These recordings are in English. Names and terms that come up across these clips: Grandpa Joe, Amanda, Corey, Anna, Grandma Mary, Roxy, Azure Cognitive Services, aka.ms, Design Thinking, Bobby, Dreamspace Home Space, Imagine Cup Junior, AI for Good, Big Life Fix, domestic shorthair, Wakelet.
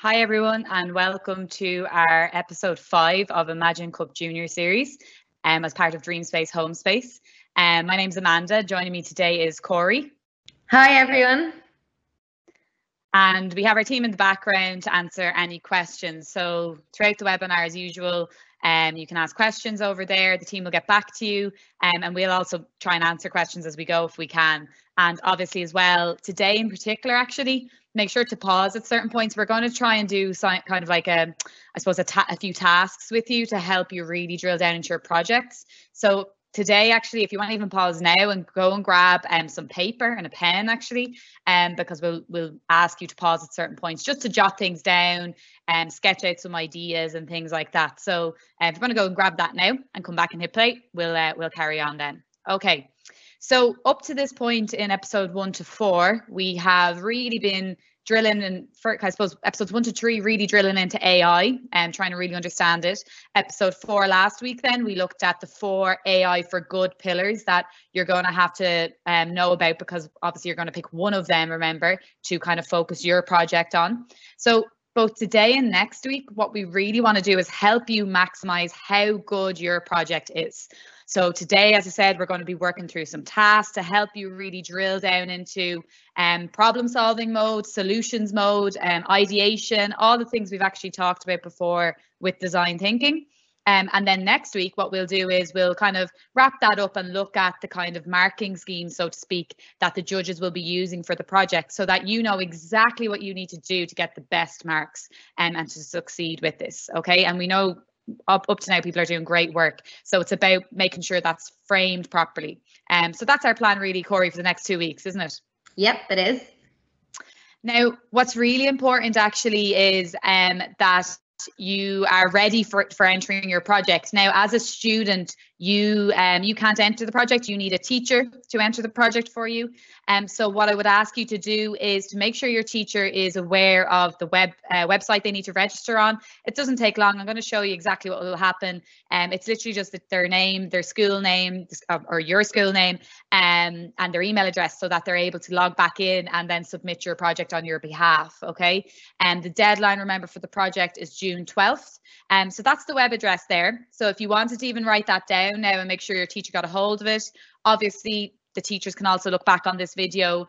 Hi everyone, and welcome to our episode 5 of Imagine Cup Junior series as part of Dreamspace Home Space. My name's Amanda. Joining me today is Corey. Hi everyone. And we have our team in the background to answer any questions. So throughout the webinar, as usual, you can ask questions over there. The team will get back to you, and we'll also try and answer questions as we go if we can. And obviously as well, today in particular, actually, make sure to pause at certain points. We're going to try and do kind of like a few tasks with you to help you really drill down into your projects. So today, actually, if you want to even pause now and go and grab some paper and a pen, actually, because we'll ask you to pause at certain points just to jot things down and sketch out some ideas and things like that. So if you want to go and grab that now and come back and hit play, we'll carry on then. Okay. So up to this point in episode 1 to 4, we have really been drilling, and for, I suppose, episodes 1 to 3, really drilling into AI and trying to really understand it. Episode 4 last week, then we looked at the 4 AI for good pillars that you're going to have to know about, because obviously you're going to pick one of them, remember, to kind of focus your project on. So both today and next week, what we really want to do is help you maximize how good your project is. So today, as I said, we're going to be working through some tasks to help you really drill down into problem solving mode, solutions mode, ideation, all the things we've actually talked about before with design thinking. And then next week, what we'll do is we'll kind of wrap that up and look at the kind of marking scheme, so to speak, that the judges will be using for the project, so that you know exactly what you need to do to get the best marks and to succeed with this. OK, and we know up to now people are doing great work, so it's about making sure that's framed properly. So that's our plan really, Corey, for the next 2 weeks, isn't it? Yep, it is. Now, what's really important actually is that you are ready for entering your project. Now, as a student, you can't enter the project. You need a teacher to enter the project for you. So what I would ask you to do is to make sure your teacher is aware of the website they need to register on. It doesn't take long. I'm going to show you exactly what will happen. It's literally just their name, their school name, or your school name, and their email address, so that they're able to log back in and then submit your project on your behalf. Okay, and the deadline, remember, for the project is June 12th. So that's the web address there. So if you wanted to even write that down now and make sure your teacher got a hold of it. Obviously, the teachers can also look back on this video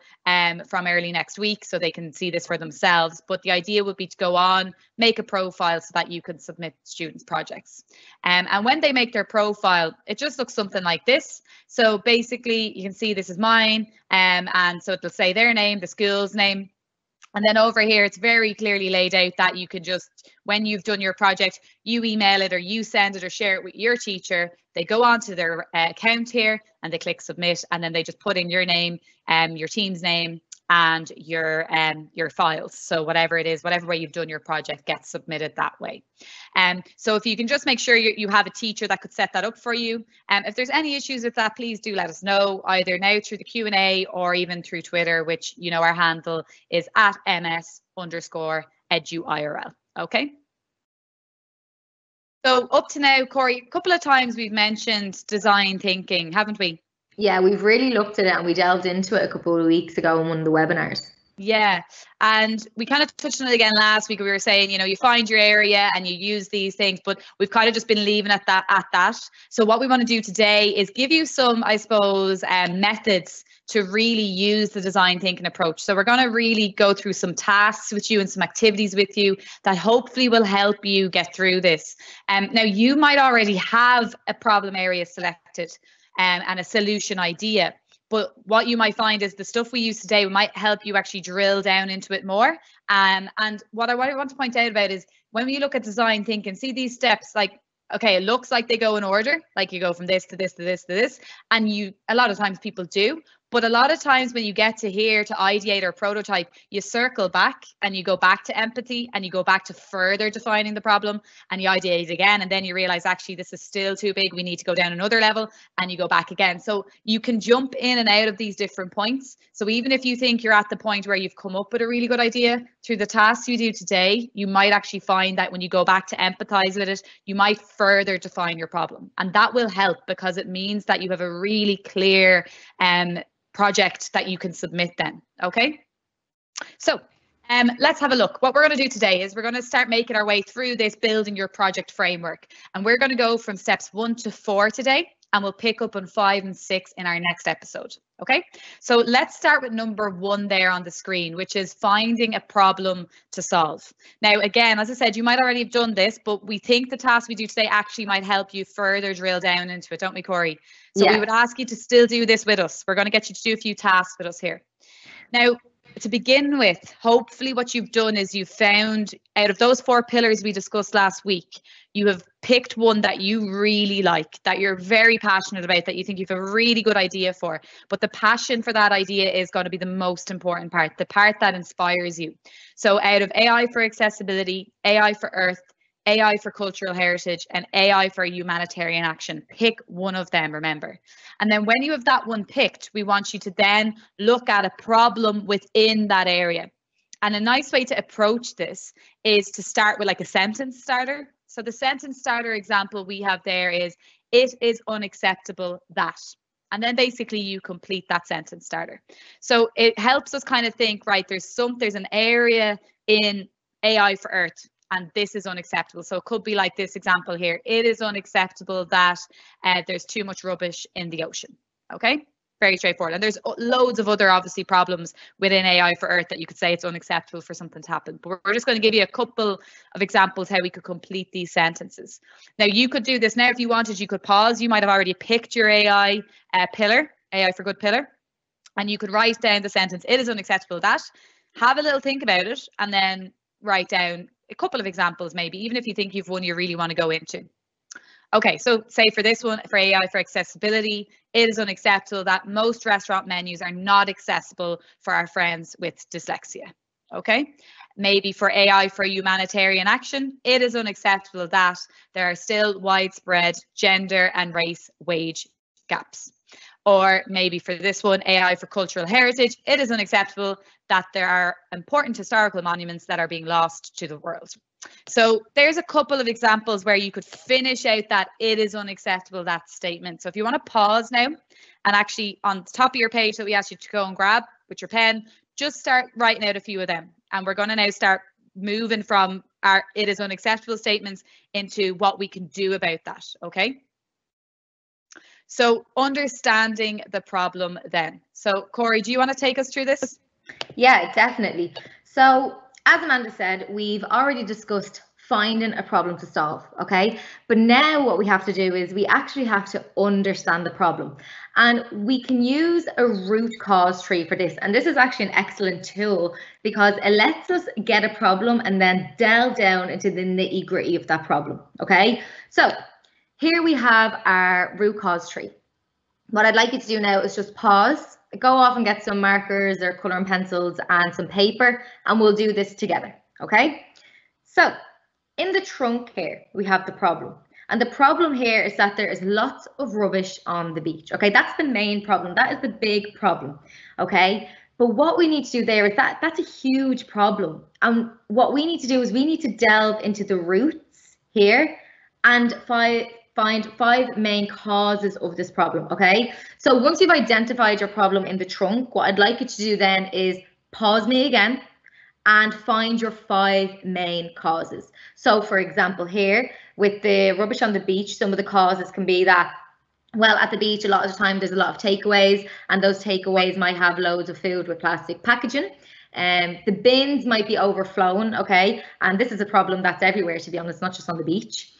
from early next week, so they can see this for themselves. But the idea would be to go on, make a profile so that you can submit students' projects. And when they make their profile, it just looks something like this. So basically, you can see this is mine. And so it'll say their name, the school's name. And then over here, it's very clearly laid out that you can just, when you've done your project, you email it or you send it or share it with your teacher. They go onto their account here and they click submit, and then they just put in your name, your team's name, and your files. So whatever it is, whatever way you've done your project gets submitted that way. So if you can just make sure you have a teacher that could set that up for you. If there's any issues with that, please do let us know, either now through the Q&A or even through Twitter, which, you know, our handle is @ms_eduirl. Okay. So up to now, Corey, a couple of times we've mentioned design thinking, haven't we? Yeah, we've really looked at it, and we delved into it a couple of weeks ago in one of the webinars. Yeah, and we kind of touched on it again last week. We were saying, you know, you find your area and you use these things, but we've kind of just been leaving at that. So what we want to do today is give you some, I suppose, methods to really use the design thinking approach. So we're going to really go through some tasks with you and some activities with you that hopefully will help you get through this. Now, you might already have a problem area selected and a solution idea. But what you might find is the stuff we use today might help you actually drill down into it more. And what I want to point out about is when you look at design thinking, see these steps, like, okay, it looks like they go in order, like you go from this to this to this to this, and a lot of times people do. But a lot of times when you get to here to ideate or prototype, you circle back and you go back to empathy and you go back to further defining the problem and you ideate again. And then you realize, actually, this is still too big. We need to go down another level, and you go back again. So you can jump in and out of these different points. So even if you think you're at the point where you've come up with a really good idea through the tasks you do today, you might actually find that when you go back to empathize with it, you might further define your problem. And that will help, because it means that you have a really clear project that you can submit then. Okay, so Let's have a look. What we're going to do today is we're going to start making our way through this building your project framework, and we're going to go from steps 1 to 4 today, and we'll pick up on 5 and 6 in our next episode. Okay, so let's start with number 1 there on the screen, which is finding a problem to solve. Now, again, as I said, you might already have done this, but we think the task we do today actually might help you further drill down into it, don't we, Corey? So yeah. We would ask you to still do this with us. We're going to get you to do a few tasks with us here. Now, to begin with, hopefully what you've done is you've found out of those 4 pillars we discussed last week, you have picked one that you really like, that you're very passionate about, that you think you have a really good idea for. But the passion for that idea is going to be the most important part, the part that inspires you. So out of AI for accessibility, AI for Earth, AI for cultural heritage, and AI for humanitarian action. Pick one of them, remember. And then when you have that one picked, we want you to then look at a problem within that area. And a nice way to approach this is to start with like a sentence starter. So the sentence starter example we have there is, it is unacceptable that. And then basically you complete that sentence starter. So it helps us kind of think, right, there's an area in AI for Earth, and this is unacceptable. So it could be like this example here. It is unacceptable that there's too much rubbish in the ocean. Okay, very straightforward. And there's loads of other obviously problems within AI for Earth that you could say it's unacceptable for something to happen. But we're just going to give you a couple of examples how we could complete these sentences. Now you could do this now if you wanted, you could pause. You might have already picked your AI pillar, AI for good pillar. And you could write down the sentence, it is unacceptable that. Have a little think about it and then write down a couple of examples, maybe, even if you think you've one you really want to go into. Okay, so say for this one, for AI for accessibility, it is unacceptable that most restaurant menus are not accessible for our friends with dyslexia. Okay, maybe for AI for humanitarian action, it is unacceptable that there are still widespread gender and race wage gaps. Or maybe for this one, AI for cultural heritage, it is unacceptable that there are important historical monuments that are being lost to the world. So there's a couple of examples where you could finish out that it is unacceptable, that statement. So if you want to pause now and actually on the top of your page that we asked you to go and grab with your pen, just start writing out a few of them. And we're going to now start moving from our it is unacceptable statements into what we can do about that. Okay. So understanding the problem then. So Corey, do you want to take us through this? Yeah, definitely. So as Amanda said, we've already discussed finding a problem to solve, okay? But now what we have to do is we actually have to understand the problem. And we can use a root cause tree for this. And this is actually an excellent tool because it lets us get a problem and then delve down into the nitty-gritty of that problem, okay? So here we have our root cause tree. What I'd like you to do now is just pause, go off and get some markers or colour and pencils and some paper, and we'll do this together, okay? So in the trunk here, we have the problem. And the problem here is that there is lots of rubbish on the beach, okay? That's the main problem. That is the big problem, okay? But what we need to do there is that's a huge problem. And what we need to do is we need to delve into the roots here and find 5 main causes of this problem, okay? So once you've identified your problem in the trunk, what I'd like you to do then is pause me again and find your 5 main causes. So for example here, with the rubbish on the beach, some of the causes can be that, well, at the beach a lot of the time there's a lot of takeaways, and those takeaways might have loads of food with plastic packaging. The bins might be overflowing, okay? And this is a problem that's everywhere, to be honest, not just on the beach.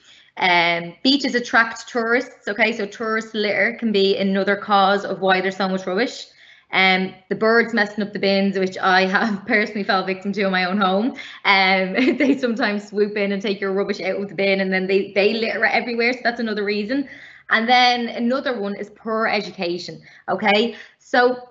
Beaches attract tourists, okay, so tourist litter can be another cause of why there's so much rubbish. The birds messing up the bins, which I have personally fell victim to in my own home. They sometimes swoop in and take your rubbish out of the bin, and then they litter everywhere, so that's another reason. And then another one is poor education, okay? So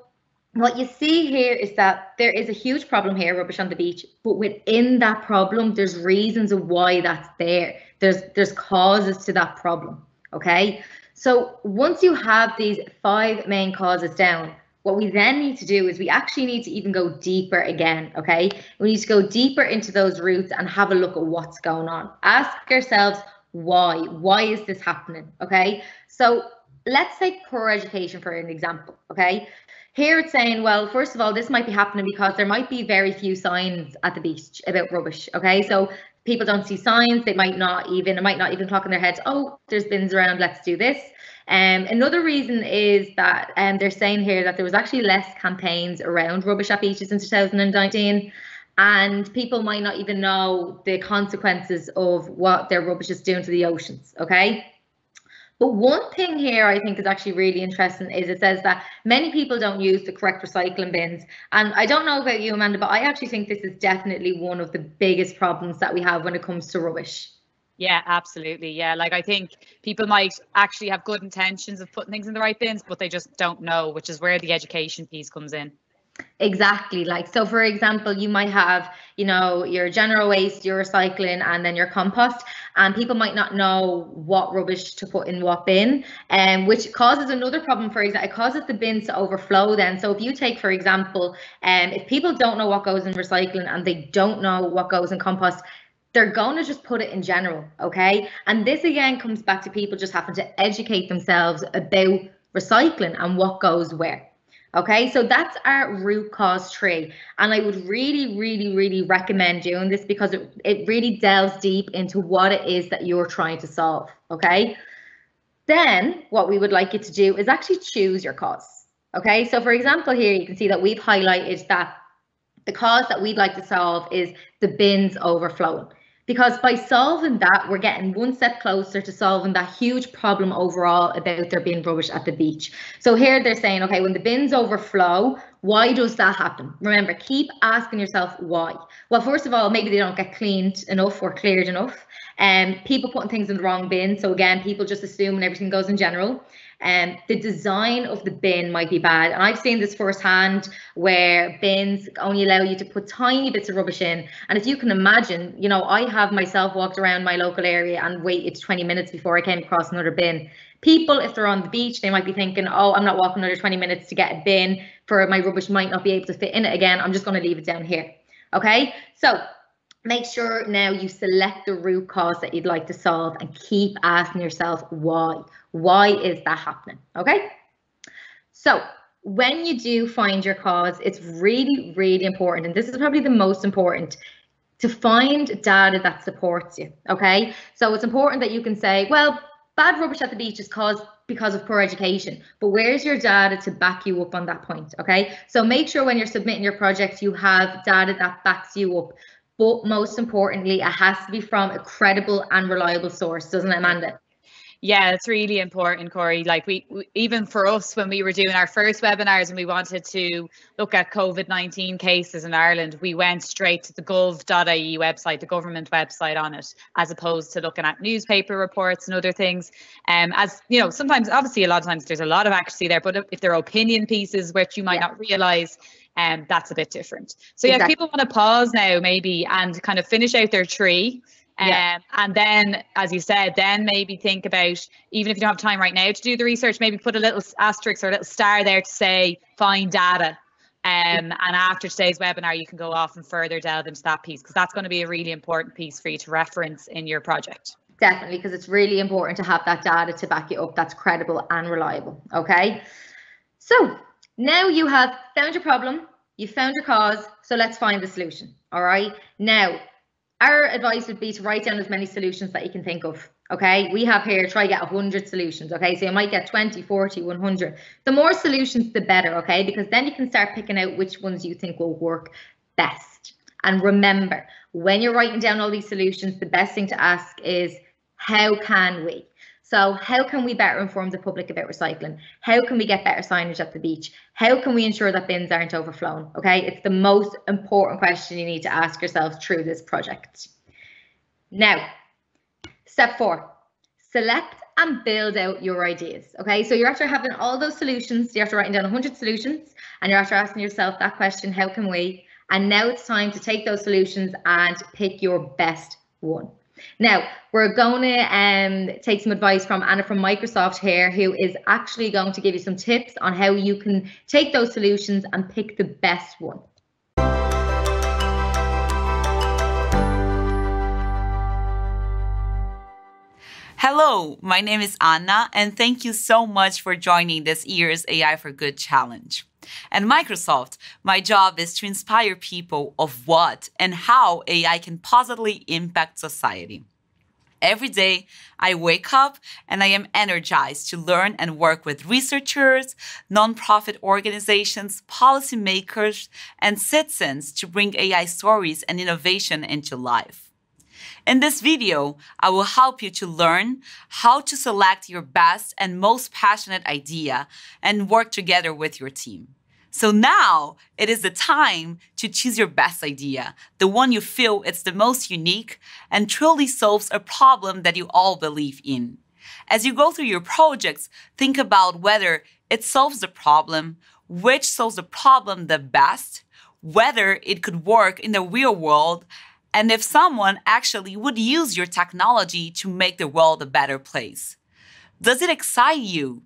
what you see here is that there is a huge problem here, rubbish on the beach, but within that problem there's reasons of why that's there. There's causes to that problem, okay? So once you have these 5 main causes down, what we then need to do is we actually need to even go deeper again, okay? We need to go deeper into those roots and have a look at what's going on. Ask ourselves why is this happening, okay? So let's take poor education for an example, okay? Here it's saying, well, first of all, this might be happening because there might be very few signs at the beach about rubbish, okay? So people don't see signs, they might not even, it might not even clock in their heads, oh, there's bins around, let's do this. Another reason is that they're saying here that there was actually less campaigns around rubbish at beaches in 2019, and people might not even know the consequences of what their rubbish is doing to the oceans, okay? But one thing here I think is actually really interesting is it says that many people don't use the correct recycling bins. And I don't know about you, Amanda, but I actually think this is definitely one of the biggest problems that we have when it comes to rubbish. Yeah, absolutely. Yeah, like I think people might actually have good intentions of putting things in the right bins, but they just don't know, which is where the education piece comes in. Exactly. Like, so for example, you might have, you know, your general waste, your recycling, and then your compost, and people might not know what rubbish to put in what bin, and which causes another problem. For example, it causes the bins to overflow then. So if you take, for example, if people don't know what goes in recycling and they don't know what goes in compost, they're going to just put it in general. OK, and this again comes back to people just having to educate themselves about recycling and what goes where. OK, so that's our root cause tree. And I would really recommend doing this because it really delves deep into what it is that you're trying to solve. OK, then what we would like you to do is actually choose your cause. OK, so for example, here you can see that we've highlighted that the cause that we'd like to solve is the bins overflowing, because by solving that, we're getting one step closer to solving that huge problem overall about there being rubbish at the beach. So here they're saying, okay, when the bins overflow, why does that happen? Remember, keep asking yourself why. Well, first of all, maybe they don't get cleaned enough or cleared enough. People putting things in the wrong bin. So again, people just assume everything goes in general. The design of the bin might be bad. And I've seen this firsthand where bins only allow you to put tiny bits of rubbish in. And if you can imagine, you know, I have myself walked around my local area and waited 20 minutes before I came across another bin. People, if they're on the beach, they might be thinking, oh, I'm not walking another 20 minutes to get a bin for my rubbish might not be able to fit in it again. I'm just going to leave it down here. OK, so make sure now you select the root cause that you'd like to solve and keep asking yourself why. Why is that happening? OK, so when you do find your cause, it's really important. And this is probably the most important, to find data that supports you. OK, so it's important that you can say, well, bad rubbish at the beach is caused because of poor education. But where's your data to back you up on that point? OK, so make sure when you're submitting your project, you have data that backs you up. But most importantly, it has to be from a credible and reliable source, doesn't it, Amanda? Yeah, it's really important, Corey. Like we even for us, when we were doing our first webinars and we wanted to look at COVID-19 cases in Ireland, we went straight to the gov.ie website, the government website on it, as opposed to looking at newspaper reports and other things. As you know, sometimes, obviously, a lot of times there's a lot of accuracy there, but if there are opinion pieces which you might not realise, that's a bit different. So yeah, if people want to pause now maybe and kind of finish out their tree. And then, as you said, then maybe think about, even if you don't have time right now to do the research, maybe put a little asterisk or a little star there to say find data. And after today's webinar, you can go off and further delve into that piece, because that's going to be a really important piece for you to reference in your project. Definitely, because it's really important to have that data to back you up that's credible and reliable. OK, so now you have found your problem, you found your cause, so let's find the solution. All right, now our advice would be to write down as many solutions that you can think of. OK, we have here, try get 100 solutions. OK, so you might get 20, 40, 100. The more solutions, the better. OK, because then you can start picking out which ones you think will work best. And remember, when you're writing down all these solutions, the best thing to ask is, how can we? So how can we better inform the public about recycling? How can we get better signage at the beach? How can we ensure that bins aren't overflown? OK, it's the most important question you need to ask yourself through this project. Now, step 4, select and build out your ideas. OK, so you're after having all those solutions, you're after writing down 100 solutions, and you're after asking yourself that question, how can we? And now it's time to take those solutions and pick your best one. Now, we're going to take some advice from Anna from Microsoft here, who is actually going to give you some tips on how you can take those solutions and pick the best one. Hello, my name is Anna, and thank you so much for joining this year's AI for Good challenge. At Microsoft, my job is to inspire people of what and how AI can positively impact society. Every day, I wake up and I am energized to learn and work with researchers, nonprofit organizations, policymakers, and citizens to bring AI stories and innovation into life. In this video, I will help you to learn how to select your best and most passionate idea and work together with your team. So now it is the time to choose your best idea, the one you feel is the most unique and truly solves a problem that you all believe in. As you go through your projects, think about whether it solves the problem, which solves the problem the best, whether it could work in the real world, and if someone actually would use your technology to make the world a better place. Does it excite you?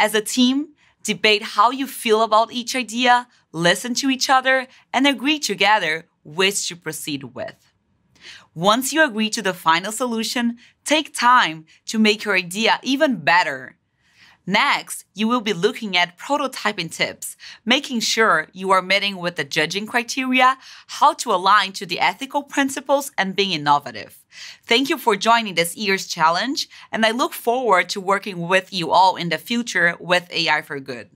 As a team, debate how you feel about each idea, listen to each other, and agree together which to proceed with. Once you agree to the final solution, take time to make your idea even better. Next, you will be looking at prototyping tips, making sure you are meeting with the judging criteria, how to align to the ethical principles, and being innovative. Thank you for joining this year's challenge, and I look forward to working with you all in the future with AI for Good.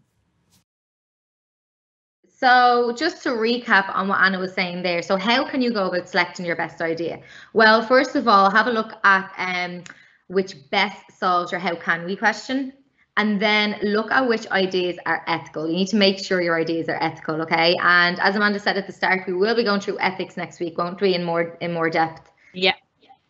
So just to recap on what Anna was saying there, so how can you go about selecting your best idea? Well, first of all, have a look at which best solves your how can we question. And then look at which ideas are ethical. You need to make sure your ideas are ethical, okay? And as Amanda said at the start, we will be going through ethics next week, won't we, in more depth? Yeah.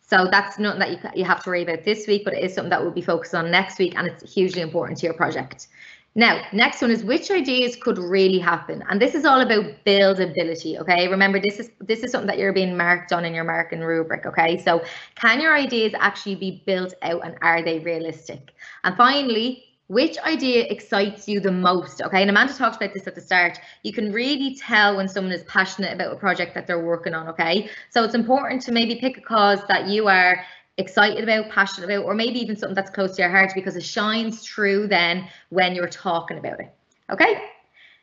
So that's nothing that you have to worry about this week, but it is something that we'll be focused on next week, and it's hugely important to your project. Now, next one is which ideas could really happen? And this is all about buildability, okay? Remember, this is something that you're being marked on in your marking rubric, okay? So can your ideas actually be built out, and are they realistic? And finally, which idea excites you the most? Okay, and Amanda talked about this at the start. You can really tell when someone is passionate about a project that they're working on, okay? So it's important to maybe pick a cause that you are excited about, passionate about, or maybe even something that's close to your heart, because it shines through then when you're talking about it, okay?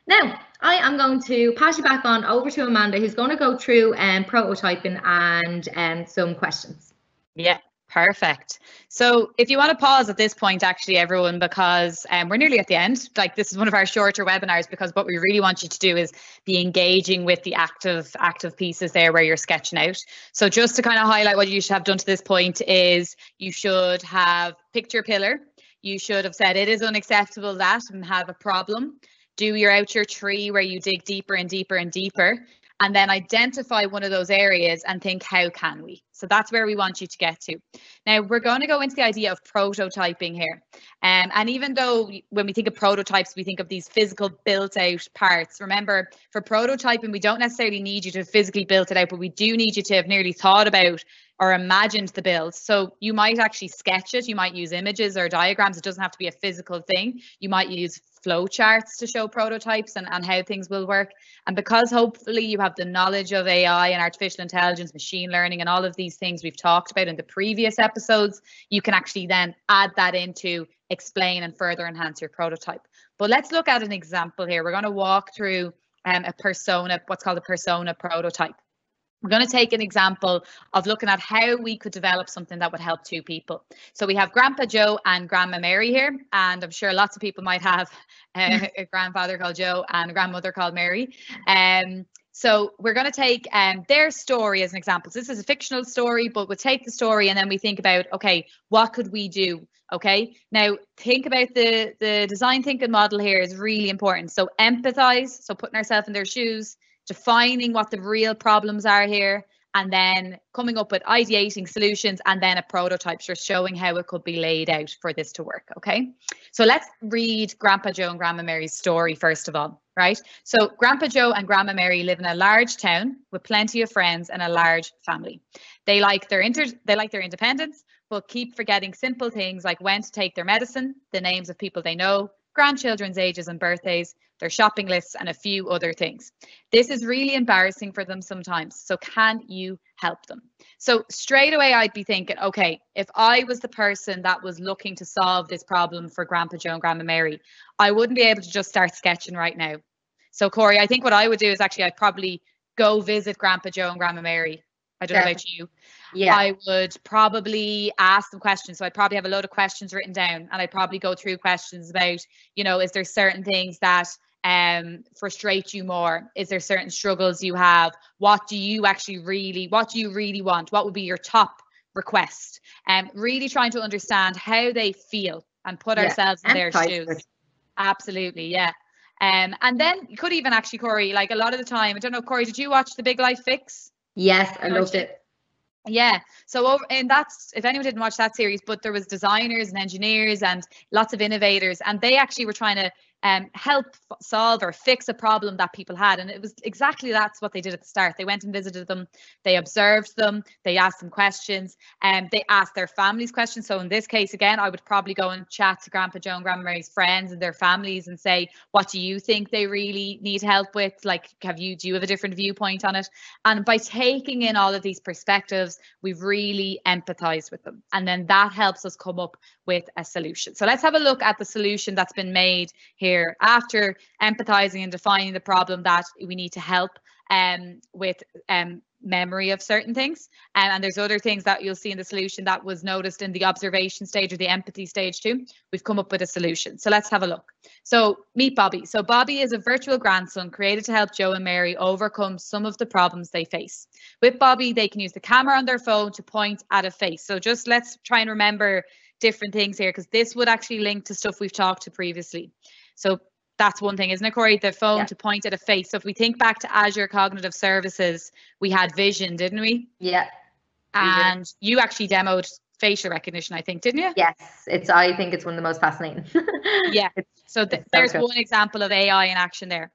Now, I am going to pass you back on over to Amanda, who's going to go through prototyping and some questions. Yeah. Perfect. So if you want to pause at this point, actually, everyone, because we're nearly at the end. Like, this is one of our shorter webinars, because what we really want you to do is be engaging with the active pieces there where you're sketching out. So just to kind of highlight what you should have done to this point is you should have picked your pillar. You should have said it is unacceptable that and have a problem. Do your out your tree where you dig deeper and deeper and deeper. And then identify one of those areas and think, how can we? So that's where we want you to get to. Now, we're going to go into the idea of prototyping here. And even though when we think of prototypes, we think of these physical built out parts. Remember, for prototyping, we don't necessarily need you to physically build it out, but we do need you to have nearly thought about or imagined the build. So you might actually sketch it. You might use images or diagrams. It doesn't have to be a physical thing. You might use flowcharts to show prototypes and how things will work. And because hopefully you have the knowledge of AI and artificial intelligence, machine learning, and all of these things we've talked about in the previous episodes, you can actually then add that into explain and further enhance your prototype. But let's look at an example here. We're going to walk through a persona, what's called a persona prototype. We're going to take an example of looking at how we could develop something that would help two people. So we have Grandpa Joe and Grandma Mary here, and I'm sure lots of people might have a grandfather called Joe and a grandmother called Mary. So we're going to take their story as an example. So this is a fictional story, but we'll take the story and then we think about, okay, what could we do? Okay, now think about the design thinking model here is really important. So empathize, so putting ourselves in their shoes, defining what the real problems are here, and then coming up with ideating solutions, and then a prototype, so showing how it could be laid out for this to work, okay? So let's read Grandpa Joe and Grandma Mary's story first of all, right? So Grandpa Joe and Grandma Mary live in a large town with plenty of friends and a large family. They like their independence, but keep forgetting simple things like when to take their medicine, the names of people they know, grandchildren's ages and birthdays, their shopping lists, and a few other things. This is really embarrassing for them sometimes, so can you help them? So straight away, I'd be thinking, okay, if I was the person that was looking to solve this problem for Grandpa Joe and Grandma Mary, I wouldn't be able to just start sketching right now. So Corey, I think what I would do is actually I'd probably go visit Grandpa Joe and Grandma Mary. I don't know about you. Yeah. I would probably ask them questions. So I'd probably have a load of questions written down, and I'd probably go through questions about, you know, is there certain things that frustrate you more? Is there certain struggles you have? What do you really want? What would be your top request? Really trying to understand how they feel and put ourselves in their shoes. Absolutely, yeah. And then you could even actually, Corey, like a lot of the time, I don't know, Corey, did you watch the Big Life Fix? Yes, I loved it. Yeah. So if anyone didn't watch that series, but there was designers and engineers and lots of innovators, and they actually were trying to help solve or fix a problem that people had. And it was exactly that's what they did at the start. They went and visited them. They observed them. They asked them questions, and they asked their families questions. So in this case, again, I would probably go and chat to Grandpa Joe and Grandma Mary's friends and their families and say, what do you think they really need help with? Like, do you have a different viewpoint on it? And by taking in all of these perspectives, we've really empathized with them. And then that helps us come up with a solution. So let's have a look at the solution that's been made here. After empathizing and defining the problem that we need to help with memory of certain things, and there's other things that you'll see in the solution that was noticed in the observation stage or the empathy stage too, we've come up with a solution. So let's have a look. So meet Bobby. So Bobby is a virtual grandson created to help Joe and Mary overcome some of the problems they face. With Bobby, they can use the camera on their phone to point at a face. So just let's try and remember different things here, because this would actually link to stuff we've talked to previously. So that's one thing, isn't it, Corey? The phone to point at a face. So if we think back to Azure Cognitive Services, we had vision, didn't we? Yeah. And you actually demoed facial recognition, I think, didn't you? Yes, I think it's one of the most fascinating. Yeah. So there's one example of AI in action there.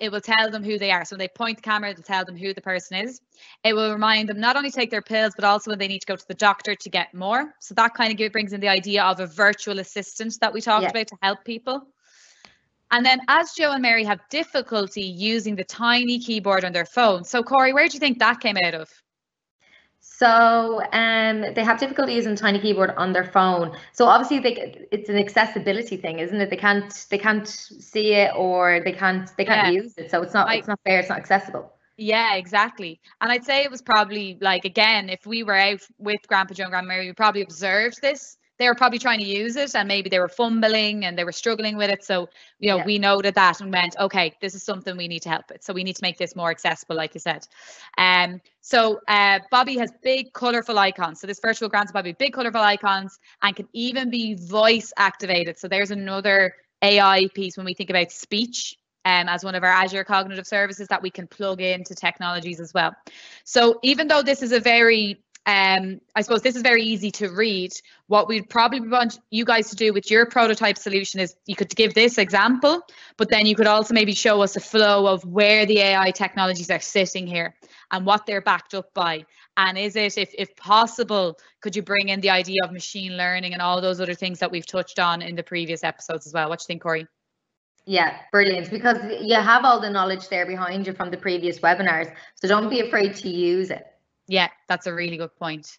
It will tell them who they are. So when they point the camera, it'll tell them who the person is. It will remind them not only to take their pills, but also when they need to go to the doctor to get more. So that kind of brings in the idea of a virtual assistant that we talked about to help people. And then as Joe and Mary have difficulty using the tiny keyboard on their phone. So Corey, where do you think that came out of? So they have difficulty using tiny keyboard on their phone. So obviously it's an accessibility thing, isn't it? They can't see it, or they can't use it. So it's not fair. It's not accessible. Yeah, exactly. And I'd say it was probably like, again, if we were out with Grandpa Joe and Grandma Mary, we probably observed this. They were probably trying to use it, and maybe they were fumbling and they were struggling with it. So, you know, we noted that and went, okay, this is something we need to help with. So we need to make this more accessible, like you said. So Bobby has big colorful icons. So this virtual grandson Bobby, big colorful icons, and can even be voice activated. So there's another AI piece when we think about speech. As one of our Azure Cognitive Services that we can plug into technologies as well. So even though this is a very I suppose this is very easy to read, what we'd probably want you guys to do with your prototype solution is you could give this example, but then you could also maybe show us a flow of where the AI technologies are sitting here and what they're backed up by. And is it, if possible, could you bring in the idea of machine learning and all those other things that we've touched on in the previous episodes as well? What do you think, Corey? Yeah, brilliant, because you have all the knowledge there behind you from the previous webinars, so don't be afraid to use it. Yeah, that's a really good point.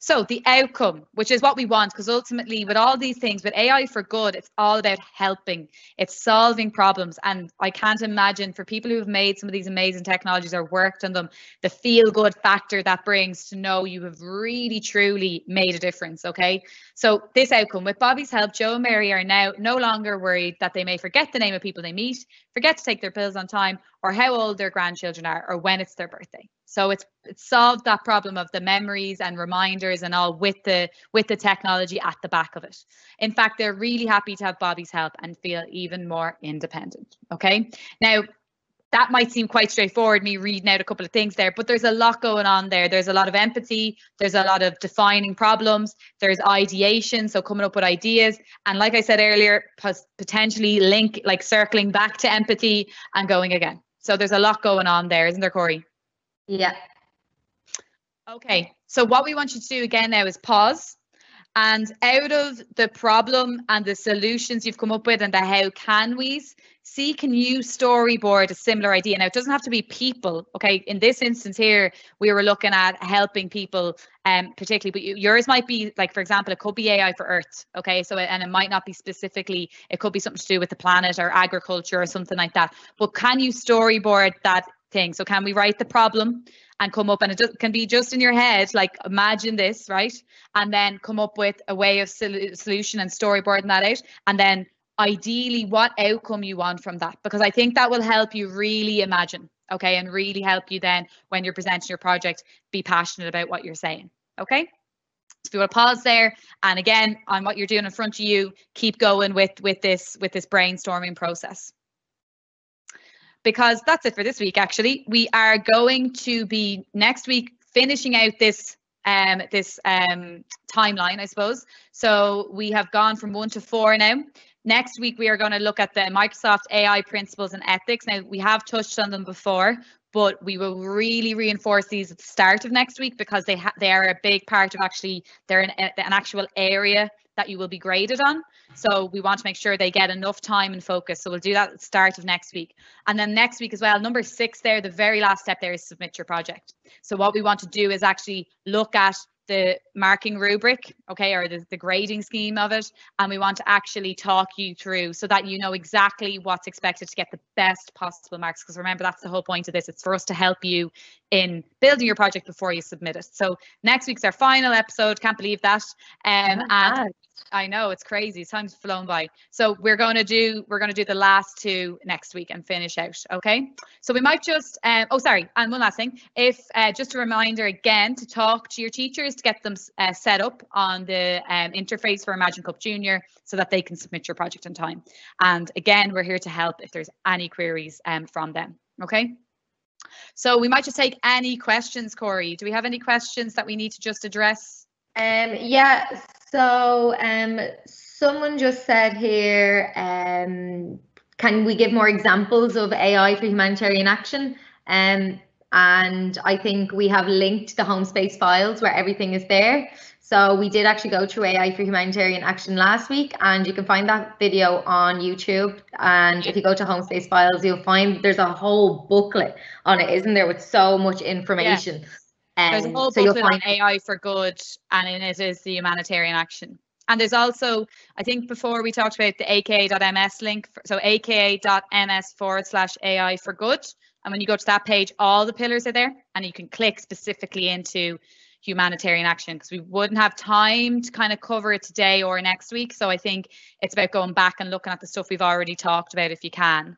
So the outcome, which is what we want, because ultimately with all these things, with AI for good, it's all about helping. It's solving problems. And I can't imagine for people who have made some of these amazing technologies or worked on them, the feel good factor that brings to know you have really, truly made a difference. OK, so this outcome, with Bobby's help, Joe and Mary are now no longer worried that they may forget the name of people they meet, forget to take their pills on time, or how old their grandchildren are, or when it's their birthday. So it's solved that problem of the memories and reminders and all with the technology at the back of it. In fact, they're really happy to have Bobby's help and feel even more independent. Okay, now that might seem quite straightforward, me reading out a couple of things there, but there's a lot going on there. There's a lot of empathy. There's a lot of defining problems. There's ideation, so coming up with ideas. And like I said earlier, potentially circling back to empathy and going again. So there's a lot going on there, isn't there, Corey? Yeah. Okay, so what we want you to do again now is pause And out of the problem and the solutions you've come up with and the how can we's, see, can you storyboard a similar idea? Now, it doesn't have to be people, okay? In this instance here, we were looking at helping people particularly, but yours might be, like, for example, it could be AI for Earth, okay? So, and it might not be specifically, it could be something to do with the planet or agriculture or something like that. But can you storyboard that thing? So can we write the problem and come up, and it can be just in your head, like, imagine this, right? And then come up with a way of solution and storyboarding that out. And then ideally what outcome you want from that, because I think that will help you really imagine, okay? And really help you then when you're presenting your project, be passionate about what you're saying, okay? So if you want to pause there, and again, on what you're doing in front of you, keep going with this brainstorming process. Because that's it for this week, actually. We are going to be next week finishing out this timeline, I suppose. So we have gone from 1 to 4 now. Next week, we are going to look at the Microsoft AI principles and ethics. Now, we have touched on them before, but we will really reinforce these at the start of next week, because they are a big part of, actually, they're an actual area that you will be graded on. So we want to make sure they get enough time and focus. So we'll do that at the start of next week. And then next week as well, number 6 there, the very last step there is submit your project. So what we want to do is actually look at the marking rubric, okay, or the grading scheme of it. And we want to actually talk you through so that you know exactly what's expected to get the best possible marks. Because remember, that's the whole point of this. It's for us to help you in building your project before you submit it. So next week's our final episode. Can't believe that. And I know, it's crazy. Time's flown by. So we're going to do the last 2 next week and finish out. Okay. So we might just, and one last thing. If just a reminder again to talk to your teachers to get them set up on the interface for Imagine Cup Junior so that they can submit your project on time. And again, we're here to help if there's any queries from them. Okay. So we might just take any questions, Corey. Do we have any questions that we need to just address? Someone just said here, can we give more examples of AI for humanitarian action? And I think we have linked the home space files where everything is there. So we did actually go through AI for humanitarian action last week, and you can find that video on YouTube. And if you go to home space files, you'll find there's a whole booklet on it, isn't there, with so much information. Yeah. There's a whole booklet on AI for good, and in it is the humanitarian action. And there's also, I think before we talked about the aka.ms link, so aka.ms/AI for good. And when you go to that page, all the pillars are there, and you can click specifically into humanitarian action, because we wouldn't have time to kind of cover it today or next week. So I think it's about going back and looking at the stuff we've already talked about if you can.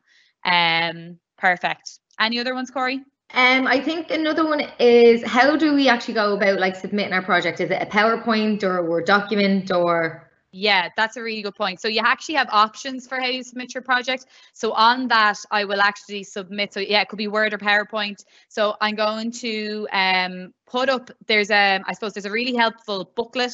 Perfect. Any other ones, Corey? I think another one is, how do we actually go about, like, submitting our project? Is it a PowerPoint or a Word document or? Yeah, that's a really good point. So you actually have options for how you submit your project. So on that, I will actually submit. So yeah, it could be Word or PowerPoint. So I'm going to put up, there's a really helpful booklet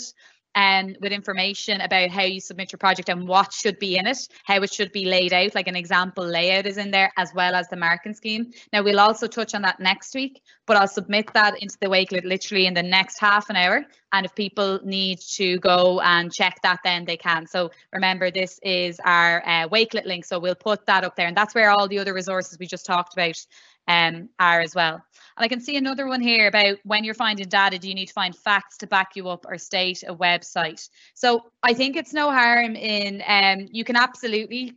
and with information about how you submit your project and what should be in it, how it should be laid out, like an example layout is in there, as well as the marking scheme. Now, we'll also touch on that next week, but I'll submit that into the Wakelet literally in the next half an hour. And if people need to go and check that, then they can. So remember, this is our Wakelet link. So we'll put that up there, and that's where all the other resources we just talked about are as well. And I can see another one here about, when you're finding data, do you need to find facts to back you up or state a website? So I think it's no harm in, you can absolutely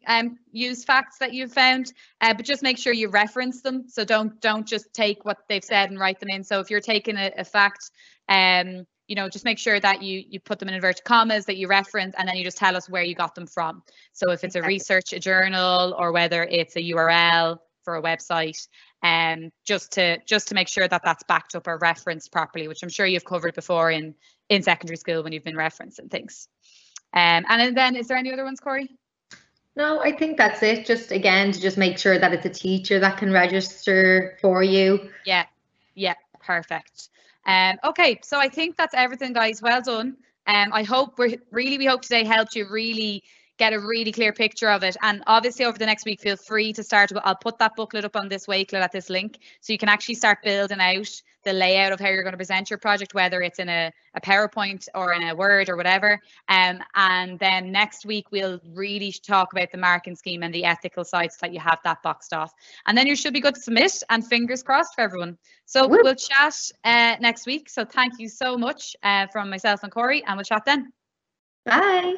use facts that you've found, but just make sure you reference them. So don't just take what they've said and write them in. So if you're taking a fact, you know, just make sure that you put them in inverted commas, that you reference, and then you just tell us where you got them from. So if it's a research, a journal, or whether it's a URL for a website, just to make sure that that's backed up or referenced properly, which I'm sure you've covered before in secondary school when you've been referencing things. And then, is there any other ones, Corey? No, I think that's it. Just again, to just make sure that it's a teacher that can register for you. Yeah, perfect. Okay, so I think that's everything, guys. Well done. I hope we hope today helped you really get a really clear picture of it. And obviously over the next week, feel free to start. I'll put that booklet up on this Wakelet at this link, so you can actually start building out the layout of how you're going to present your project, whether it's in a PowerPoint or in a Word or whatever. And then next week, we'll really talk about the marking scheme and the ethical side so that you have that boxed off. And then you should be good to submit, and fingers crossed for everyone. So we'll chat next week. So thank you so much from myself and Corey, and we'll chat then. Bye.